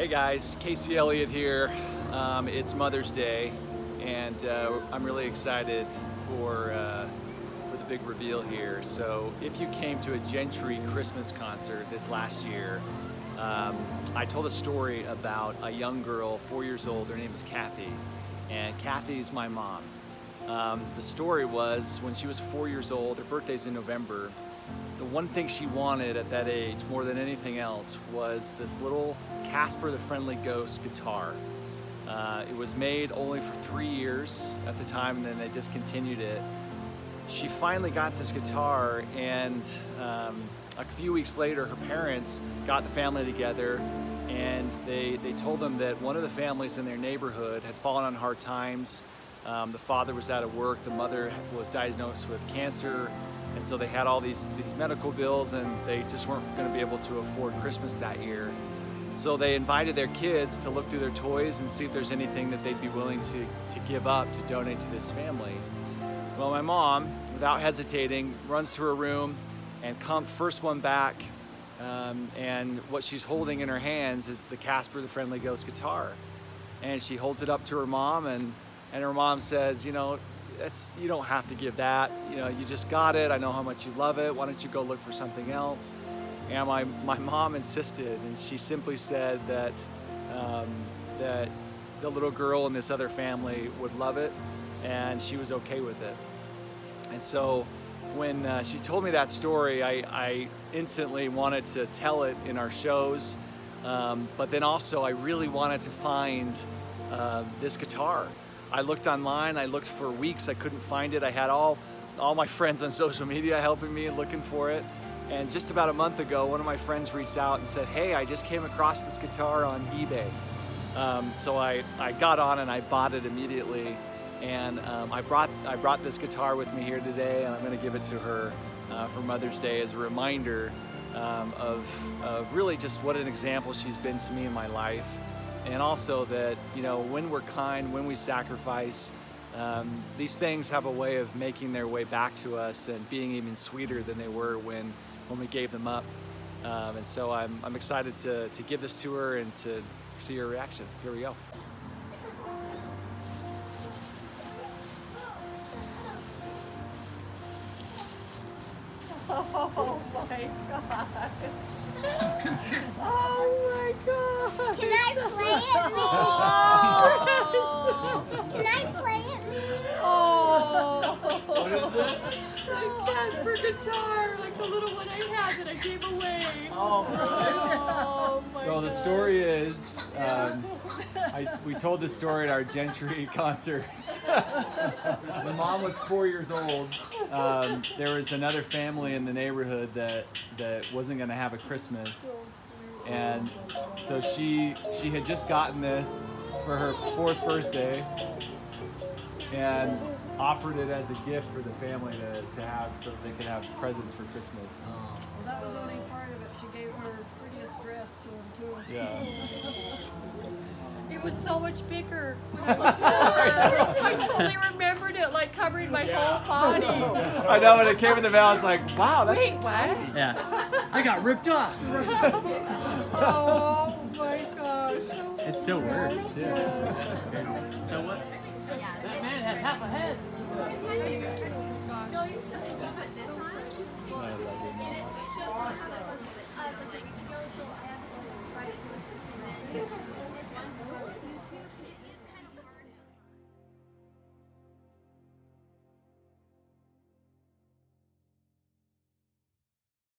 Hey guys, Casey Elliott here. It's Mother's Day, and I'm really excited for the big reveal here. So if you came to a Gentri Christmas concert this last year, I told a story about a young girl, 4 years old. Her name is Kathy, and Kathy's my mom. The story was, when she was 4 years old, her birthday's in November, the one thing she wanted at that age more than anything else was this little Casper the Friendly Ghost guitar. It was made only for 3 years at the time, and then they discontinued it. She finally got this guitar, and a few weeks later her parents got the family together, and they told them that one of the families in their neighborhood had fallen on hard times. The father was out of work, the mother was diagnosed with cancer, and so they had all these medical bills, and they just weren't going to be able to afford Christmas that year. So they invited their kids to look through their toys and see if there's anything that they'd be willing to give up to donate to this family. Well, my mom, without hesitating, runs to her room and comes first one back, and what she's holding in her hands is the Casper the Friendly Ghost guitar. And she holds it up to her mom, and her mom says, you know, you don't have to give that. You know, you just got it. I know how much you love it. Why don't you go look for something else? And my mom insisted, and she simply said that, that the little girl in this other family would love it, and she was okay with it. And so when she told me that story, I instantly wanted to tell it in our shows, but then also I really wanted to find this guitar. I looked online, I looked for weeks, I couldn't find it. I had all my friends on social media helping me and looking for it. And just about a month ago, one of my friends reached out and said, hey, I just came across this guitar on eBay. So I got on and I bought it immediately. And I brought this guitar with me here today, and I'm gonna give it to her for Mother's Day as a reminder of really just what an example she's been to me in my life. And also that, you know, when we're kind, when we sacrifice, these things have a way of making their way back to us and being even sweeter than they were when we gave them up. And so I'm excited to give this to her and to see her reaction. Here we go. Oh my God. Oh my God. Can I play it, me? Oh. Can I play it, me? Oh. What is it? It's like Casper guitar, like the little one I had that I gave away. Oh, oh my So gosh. The story is, we told this story at our Gentri concerts. My mom was 4 years old. There was another family in the neighborhood that wasn't going to have a Christmas. And so she had just gotten this for her fourth birthday and offered it as a gift for the family to have, so that they could have presents for Christmas. Well, that was only part of it. She gave her prettiest dress to him, too. Yeah. It was so much bigger when I was four. I totally remembered it, like covering my whole body. I know, when it came in the mail, I was like, wow, that's Wait, what? Yeah. I got ripped off. Oh my gosh. Oh my it still gosh. Works. Yeah. So what? That man has half a head. No, you should have done it so much. I have